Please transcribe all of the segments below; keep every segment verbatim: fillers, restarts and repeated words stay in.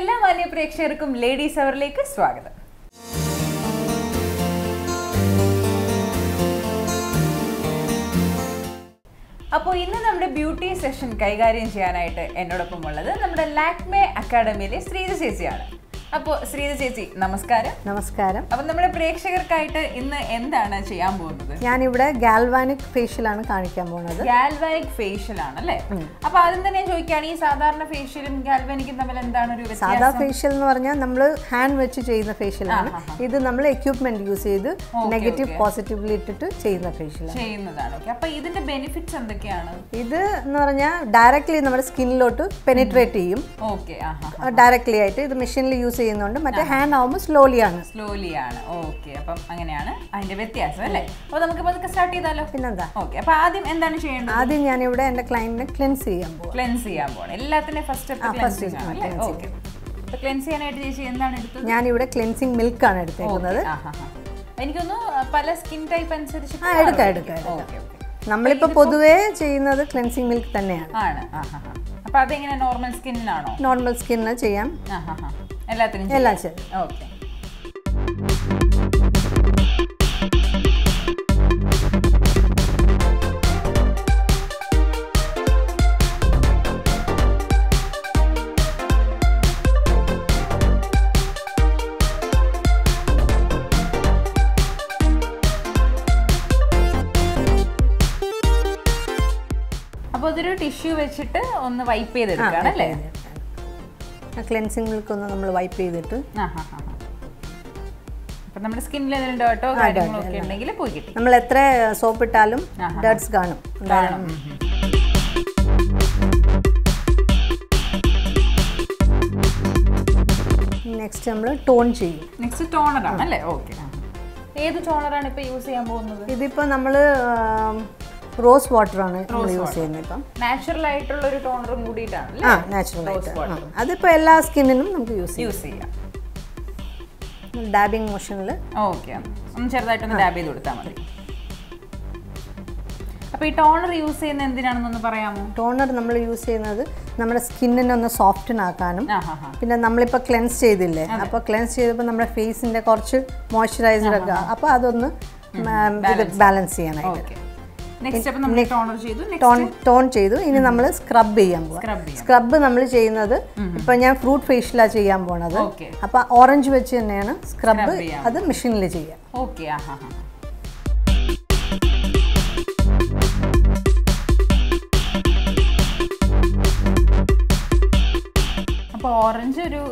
എല്ലാ മാന്യ പ്രേക്ഷകർക്കും ലേഡീസ് അവറിലേക്ക് സ്വാഗതം. അപ്പോൾ ഇന്ന് നമ്മുടെ ബ്യൂട്ടി സെഷൻ കൈകാര്യം ചെയ്യാനായിട്ട് എന്നോടൊപ്പം ഉള്ളത് നമ്മുടെ ലാക്മേ അക്കാദമിയിലെ ശ്രീജ ചേച്ചിയാണ്. അപ്പോൾ ശ്രീജ ചേച്ചി നമസ്കാരം. നമസ്കാരം. അപ്പോൾ നമ്മുടെ പ്രേക്ഷകർക്കായിട്ട് ഇന്ന് എന്താണ് ചെയ്യാൻ പോകുന്നത്? ഞാനിവിടെ ഗാൽവാനിക് ഫേഷ്യൽ ആണ് കാണിക്കാൻ പോകുന്നത്. ഗാൽവാനിക് ഫേഷ്യൽ ആണ് അല്ലേ? അപ്പോൾ ആദ്യം തന്നെ ചോദിക്കുകയാണ്, ഈ സാധാരണ ഫേഷ്യലും ഗാൽവാനിക്കും തമ്മിൽ എന്താണ് ഒരു വ്യത്യാസം? സാധാ ഫേഷ്യൽ എന്ന് പറഞ്ഞാൽ നമ്മൾ ഹാൻഡ് വെച്ച് ചെയ്യുന്ന ഫേഷ്യലാണ്. ഇത് നമ്മൾ എക്യുപ്മെന്റ് യൂസ് ചെയ്ത് നെഗറ്റീവ് പോസിറ്റീവില് ഇട്ടിട്ട് ചെയ്യുന്ന ഫേഷ്യൽ ചെയ്യുന്നതാണ്. ഓക്കെ. അപ്പോൾ ഇതിന്റെ ബെനിഫിറ്റ്സ് എന്തൊക്കെയാണ്? ഇത് എന്ന് പറഞ്ഞാൽ ഡയറക്ട്ലി നമ്മുടെ സ്കിന്നിലോട്ട് പെനിട്രേറ്റ് ചെയ്യും. ഓക്കെ. ഡയറക്ട്ലി ആയിട്ട് ഇത് മെഷീനിൽ യൂസ് ചെയ്യുന്നുണ്ട്. മറ്റേ ഹാൻഡ് ആവുമ്പോൾ സ്ലോലി ആണ് സ്ലോലി ആണ് ഓക്കെ. അപ്പം അങ്ങനെയാണ് അതിന്റെ വ്യത്യാസം അല്ലേ? അപ്പോൾ നമുക്ക് പതുക്കെ സ്റ്റാർട്ട് ചെയ്താലോ. പിന്നെന്താ? ഓക്കെ. അപ്പോൾ ആദ്യം എന്താണ് ചെയ്യേണ്ടത്? ആദ്യം ഞാൻ ഇവിടെ എന്റെ ക്ലയന്റിനെ ക്ലെൻസ് ചെയ്യാൻ പോകും. ക്ലെൻസ് ചെയ്യാൻ പോകണം. എല്ലാത്തിനും ഫസ്റ്റ് ഫസ്റ്റ് ഓക്കെ. അപ്പോൾ ക്ലെൻസ് ചെയ്യാനായിട്ട് ചേച്ചി എന്താണ് എടുത്തത്? ഞാനിവിടെ ക്ലെൻസിങ് മിൽക്ക് ആണ് എടുത്തേക്കുന്നത്. എനിക്കൊന്ന് പല സ്കിൻ ടൈപ്പ് അനുസരിച്ച് എടുക്കാം എടുക്കാം. നമ്മളിപ്പോ പൊതുവേ ചെയ്യുന്നത് ക്ലെൻസിങ് മിൽക്ക് തന്നെയാണ്. അപ്പോൾ അതെങ്ങനെ നോർമൽ സ്കിന്നിനാണോ? നോർമൽ സ്കിന്നിന് ചെയ്യാം. എല്ലാത്തിനും എല്ലാം ശരി. ഓക്കെ. അപ്പോൾ ഇതൊരു ടിഷ്യൂ വെച്ചിട്ട് ഒന്ന് വൈപ്പ് ചെയ്തെടുക്കുകയാണ് അല്ലേ? ക്ലെൻസിംഗ് മിൽക്ക് ഒന്ന് നമ്മൾ വൈപ്പ് ചെയ്തിട്ട് നമ്മുടെ സ്കിന്നിൽ ഡേർട്ടോ കാര്യങ്ങളോ ഒക്കെ ഉണ്ടെങ്കിൽ പോയി കിട്ടും. നമ്മൾ എത്ര സോപ്പ് ഇട്ടാലും ഡേർട്സ് കാണും. നെക്സ്റ്റ് നമ്മൾ ടോൺ ചെയ്യും. നെക്സ്റ്റ് ടോണർ ആണ് അല്ലേ? ഓക്കെ. ഏത് ടോണറാണ് ഇപ്പോൾ യൂസ് ചെയ്യാൻ പോകുന്നത്? ഇതിപ്പോൾ നമ്മൾ റോസ് വാട്ടർ ആണ് യൂസ് ചെയ്യുന്നത്. ഇപ്പം നാച്ചുറൽ ആയിട്ടുള്ള ഒരു ടോണറും കൂടിയിട്ടാണ്. ആ, നാച്ചുറൽ ആയിട്ട്. അതിപ്പോൾ എല്ലാ സ്കിന്നിനും നമുക്ക് യൂസ് യൂസ് ചെയ്യാം. ഡാബിംഗ് മോഷനിൽ ഓക്കെ, ഒന്ന് ചെറുതായിട്ടൊന്ന് ഡാബ് ചെയ്ത് കൊടുത്താൽ മതി. അപ്പോൾ ഈ ടോണർ യൂസ് ചെയ്യുന്നത് എന്തിനാണെന്നൊന്ന് പറയാമോ? ടോണർ നമ്മൾ യൂസ് ചെയ്യുന്നത് നമ്മുടെ സ്കിന്നിനൊന്ന് സോഫ്റ്റനാക്കാനും, പിന്നെ നമ്മളിപ്പോൾ ക്ലെൻസ് ചെയ്തില്ലേ, അപ്പോൾ ക്ലെൻസ് ചെയ്തപ്പോൾ നമ്മുടെ ഫേസിൻ്റെ കുറച്ച് മോയ്സ്ചറൈസർ ഒക്കെ, അപ്പോൾ അതൊന്ന് ബാലൻസ് ചെയ്യാനായിട്ട്. ടോൺ ചെയ്തു. ഇനി നമ്മൾ സ്ക്രബ് ചെയ്യാൻ പോകും. സ്ക്രബ് നമ്മൾ ചെയ്യുന്നത് ഇപ്പൊ ഞാൻ ഫ്രൂട്ട് ഫേഷ്യലാണ് ചെയ്യാൻ പോണത്. അപ്പൊ ഓറഞ്ച് വെച്ച് തന്നെയാണ് സ്ക്രബ്. അത് മെഷീനിൽ ചെയ്യാം. ഓറഞ്ച് ഒരു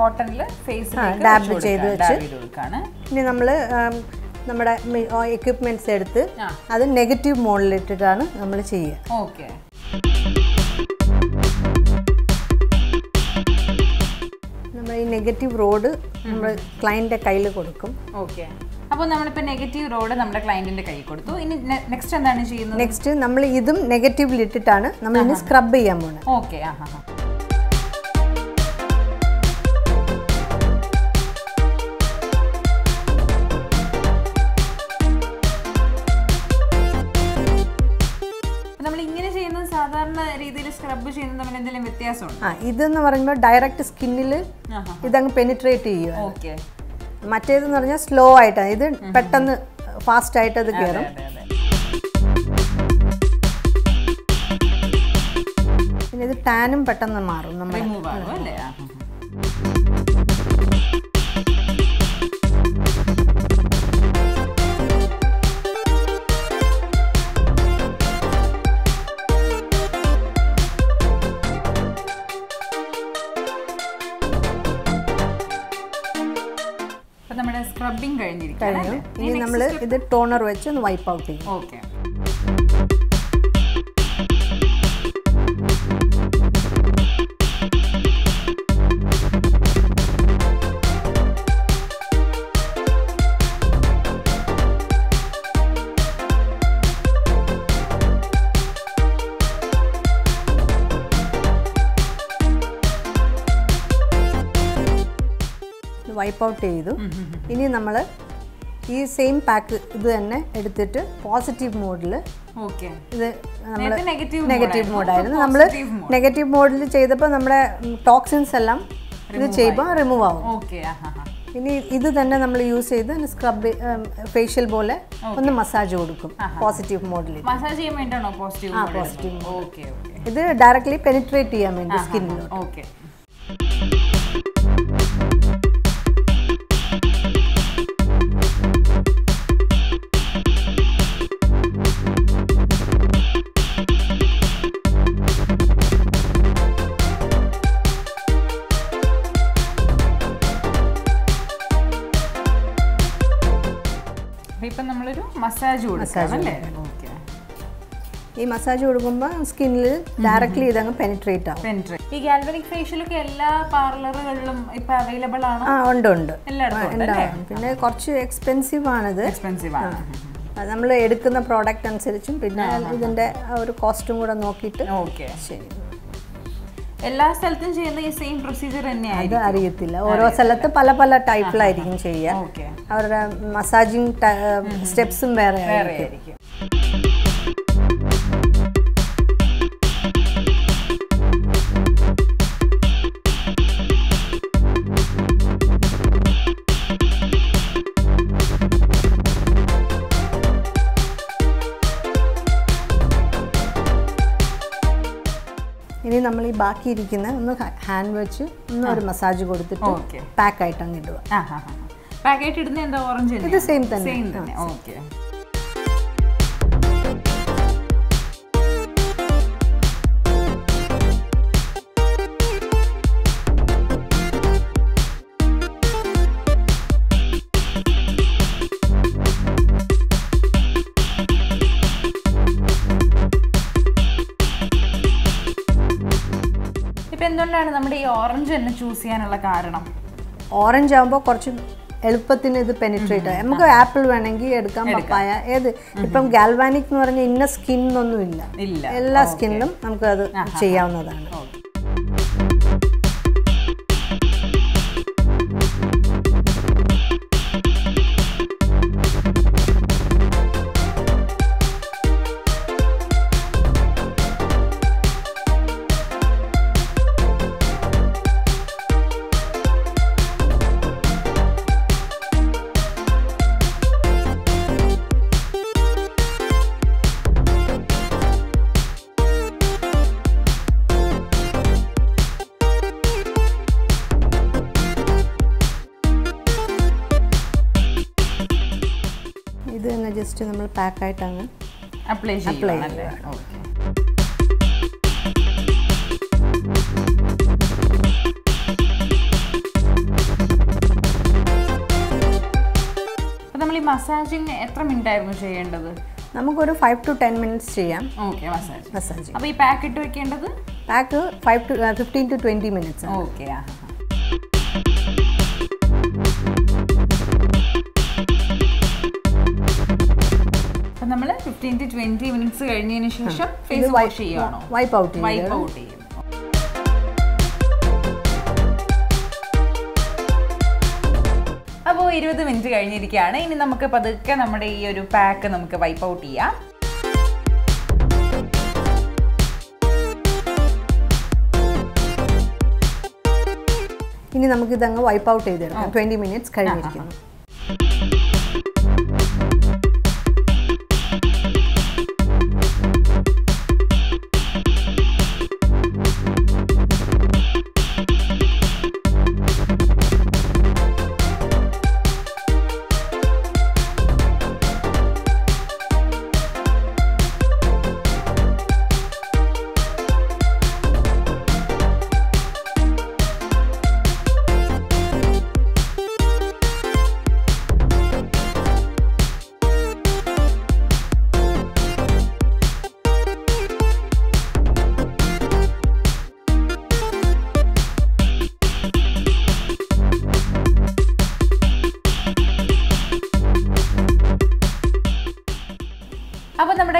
കോട്ടണിൽ ഡാബ് ചെയ്ത് വെച്ച് ഇനി നമ്മള് നമ്മുടെ എക്യുപ്മെന്റ്സ് എടുത്ത് അത് നെഗറ്റീവ് മോഡലിട്ടിട്ടാണ് നമ്മൾ ചെയ്യുക. ഓക്കെ. നമ്മൾ ഈ നെഗറ്റീവ് റോഡ് നമ്മൾ ക്ലയന്റിന്റെ കയ്യിൽ കൊടുക്കും. ഓക്കെ. അപ്പോൾ നമ്മളിപ്പോൾ നെഗറ്റീവ് റോഡ് നമ്മുടെ ക്ലയന്റിന്റെ കൈ കൊടുത്തു. ഇനി നെക്സ്റ്റ് എന്താണ് ചെയ്യുന്നത്? നെക്സ്റ്റ് നമ്മൾ ഇതും നെഗറ്റീവിൽ ഇട്ടിട്ടാണ് നമ്മൾ ഇനി സ്ക്രബ് ചെയ്യാൻ പോകുന്നത്. ഓക്കെ. ആ ഹാ ഹാ ഇതെന്ന് പറയുമ്പോൾ ഡയറക്റ്റ് സ്കിന്നിൽ ഇതങ്ങ് പെനിട്രേറ്റ് ചെയ്യുക. മറ്റേതെന്ന് പറഞ്ഞാൽ സ്ലോ ആയിട്ടാണ്. ഇത് പെട്ടെന്ന് ഫാസ്റ്റ് ആയിട്ട് അത് കയറും. പിന്നെ ഇത് ടാനും പെട്ടെന്ന് മാറും. നമ്മൾ ഇനി നമ്മൾ ഇത് ടോണർ വെച്ച് ഒന്ന് വൈപ്പ് ഔട്ട് ചെയ്യും. ഓക്കെ. വൈപ്പ് ഔട്ട് ചെയ്തു. ഇനി നമ്മൾ ഈ സെയിം പാക്ക് ഇത് തന്നെ എടുത്തിട്ട് പോസിറ്റീവ് മോഡിൽ. ഓക്കെ. ഇത് നമ്മൾ നെഗറ്റീവ് മോഡായിരുന്നു. നമ്മൾ നെഗറ്റീവ് മോഡിൽ ചെയ്തപ്പോൾ നമ്മുടെ ടോക്സിൻസ് എല്ലാം remove, remove okay aha idu thanne nammal use cheythu scrub facial pole onnu massage kodukum positive mode il massage cheyan vendano positive mode positive okay okay idu directly penetrate cheyan vendi skin okay Massage massage okay. This massage skin directly mm-hmm. penetrate. Penetrate. This galvanic facial is available ah, it's expensive. Expensive. We product and costume. Okay. All styles the same procedure. That's the type. और massaging steps में रहेंगे इन्हें नमले बाकी रिक्कना उन्हें hand watch उन्हें massage करते तो pack item निडवा Packaged in the orange. It's the same thing. Same thing. Okay. Depends on the orange and choose the orange. Orange. It penetrates. I have apple, papaya. Now, galvanic is skin. All skin we can do. Just we pack it and apply it. Apply it. Okay. So, we massaging how many minutes do we do? We do five to ten minutes. Okay, massage. Massage. Now, pack it? Pack fifteen to twenty minutes. Okay. Uh -huh. fifteen to twenty minutes hmm. face wash wipe, wipe out wipe out appo twenty minutes kayinirikana ini namukku padukke nammade ee oru pack namukku wipe out cheya ini namukku idanga wipe out cheyidaram twenty minutes kayinirikana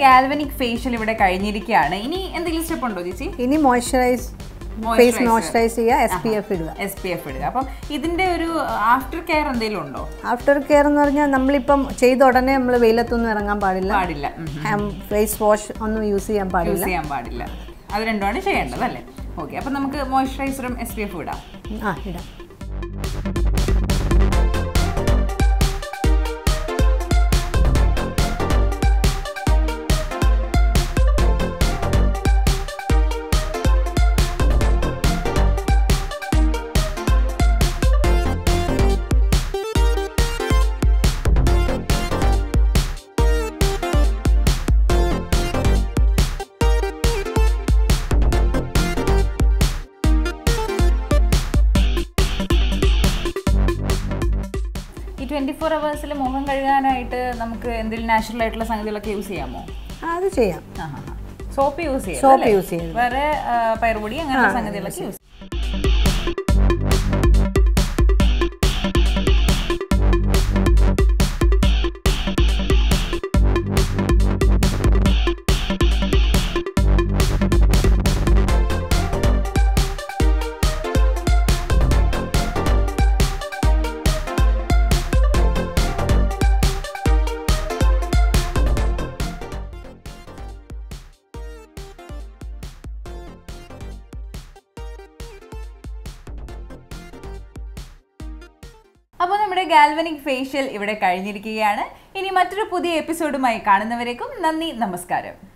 Galvanic facial is a step on this? Moisturize, face moisturize, S P F. S P F. Is there aftercare? Aftercare we don't use face wash. That's Okay, so we have moisturizer and S P F. Yes, twenty-four hours, we can use natural soap. Use soap. Use soap. Now, we have galvanic facial here. This is the episode of Namaskar.